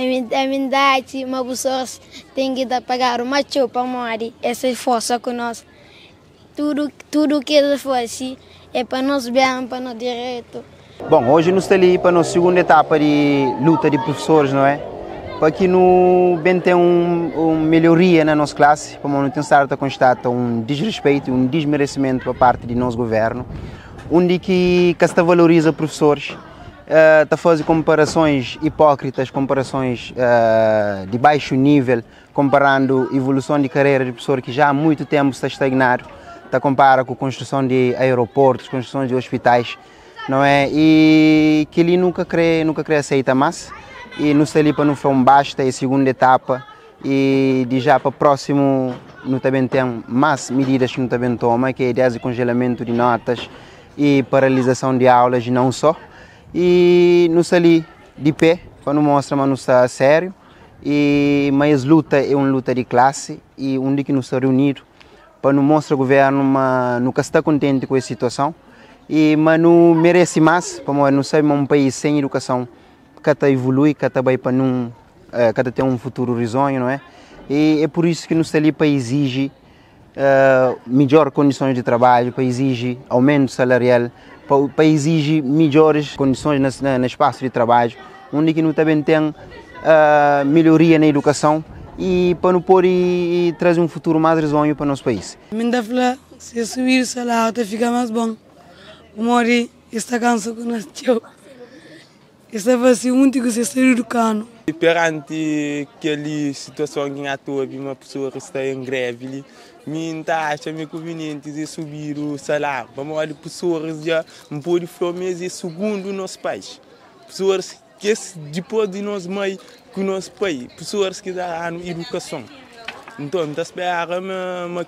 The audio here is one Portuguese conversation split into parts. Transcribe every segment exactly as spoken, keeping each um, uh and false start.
a amizade, uma pessoa tem que pagar uma chupa, mori, essa força com nós. Tudo, tudo que ele fosse é para nós bem, para nós direito. Bom, hoje nós estamos ali para a nossa segunda etapa de luta de professores, não é? Para que nós bem tenha um, uma melhoria na nossa classe, para nós não estar a constatar um desrespeito, um desmerecimento por parte do nosso governo, onde que, que se valoriza professores, está uh, fazendo comparações hipócritas, comparações uh, de baixo nível, comparando a evolução de carreira de professor que já há muito tempo está estagnado, está comparando com a construção de aeroportos, construção de hospitais, não é? E que ele nunca crê, nunca crê aceitar mais, e não sei ali para não foi um basta, é a segunda etapa, e de já para o próximo não também tem mais medidas que não também toma, que é ideias de congelamento de notas e paralisação de aulas e não só. E nós ali de pé, para não mostrar que nós estamos a sério, e, mas a luta é uma luta de classe e onde que nós estamos reunidos para não mostrar o governo que nunca está contente com essa situação, e, mas não merece mais, para nós não somos um país sem educação, que está evoluindo, que está para não, que tem um futuro risonho, não é? E é por isso que nós estamos ali para exigir Uh, melhores condições de trabalho, para exigir aumento salarial, para, para exigir melhores condições no espaço de trabalho, onde que não também tem uh, melhoria na educação e para não pôr e, e trazer um futuro mais risonho para o nosso país. Minha fala, se subir o salário, fica mais bom. O Mori está cansado com nós. Estava assim, muito que se está educando. E perante aquela situação que a toa, uma pessoa que está em greve, me acha me conveniente de subir o salário. Vamos olhar pessoas já um pouco de fome e segundo o nosso país. Pessoas que depois de nós mãe com o nosso país. Pessoas que dão educação. Então, eu espero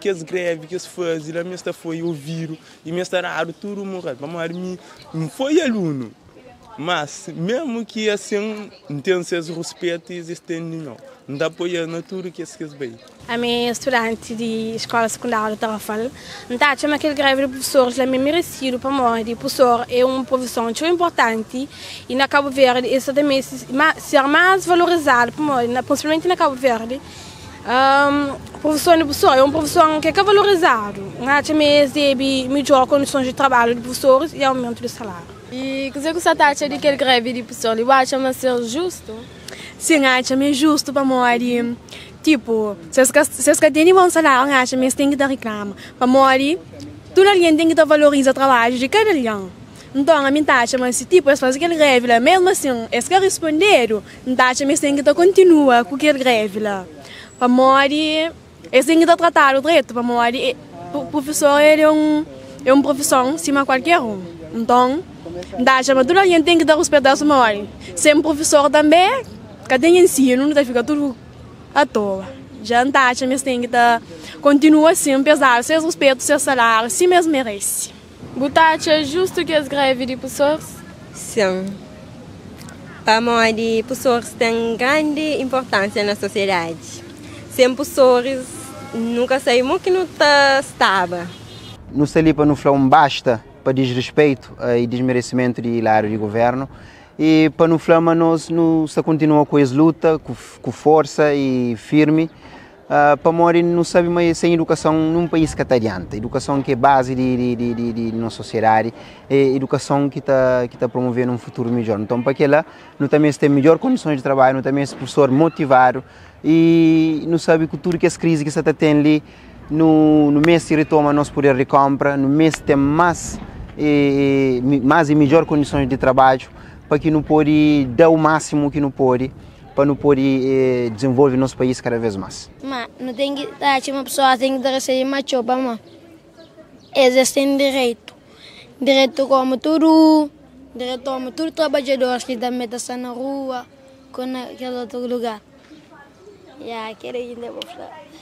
que as greves que se fazem, a minha foi ouvir e me estará tudo morrer. Vamos olhar, não foi aluno. Mas, mesmo que assim, tenha seus respeitos existentes, não. Não dá apoiando tudo que se quer bem. A minha estudante de Escola Secundária de Tarafal, então, acho que aquele greve de professores é merecido para morrer. O professor é uma profissão muito importante e na Cabo Verde isso também é ser mais valorizado para morrer, principalmente na Cabo Verde. Um, professor de professor é um professor que é valorizado. Acho que recebe melhor condições de trabalho de professores e aumento de salário. E o que você acha de que greve de pessoas? Você acha que ser justo? Sim, acho que é justo para morrer. Tipo, se você tem um bom salário, acho que você tem que dar reclama. Para morrer, todo mundo tem que valorizar o trabalho de cada um. Então, a minha acha que se tipo, eles fazem aquela greve, mesmo assim, eles querem responder, então acho que você tem que continuar com aquela greve. Para morrer, eles têm que tratar o direito. Para morrer, o professor é um, é um profissão acima de qualquer um. Então, mas toda a gente tem que dar os pedaços maiores. Ser um professor também, cada ensino, não fica tudo à toa. Já não acha, mas tem que continuar assim, apesar seus respeitos, seu salário, se mesmo merece. Você acha é justo que as greves de professores? Sim. Para nós, os professores têm grande importância na sociedade. Sem professores, nunca saímos que não estava. Não sei ali para não falar um basta para desrespeito uh, e desmerecimento de lado de governo, e para não falar, nós nos continuamos com essa luta, com, com força e firme, uh, para morrer não sabe mais sem educação num país que está adiante. Educação que é base de, de, de, de, de nossa sociedade, é educação que está que tá promovendo um futuro melhor. Então, para que lá, nós também temos melhores condições de trabalho, nós também temos professor motivado, e não sabe que tudo que essa crise que você está tendo ali, no, no mês se retoma nosso poder de compra, no mês tem mais E, mais e melhores condições de trabalho, para que não pode dar o máximo que não pode, para não pode e, desenvolver nosso país cada vez mais. Mas não tem que dar uma pessoa tem que receber uma chuva, mas eles têm direito, direito como tudo, direito como tudo trabalhadores que também estão na rua, com aquele outro lugar. E aquele ainda vou falar.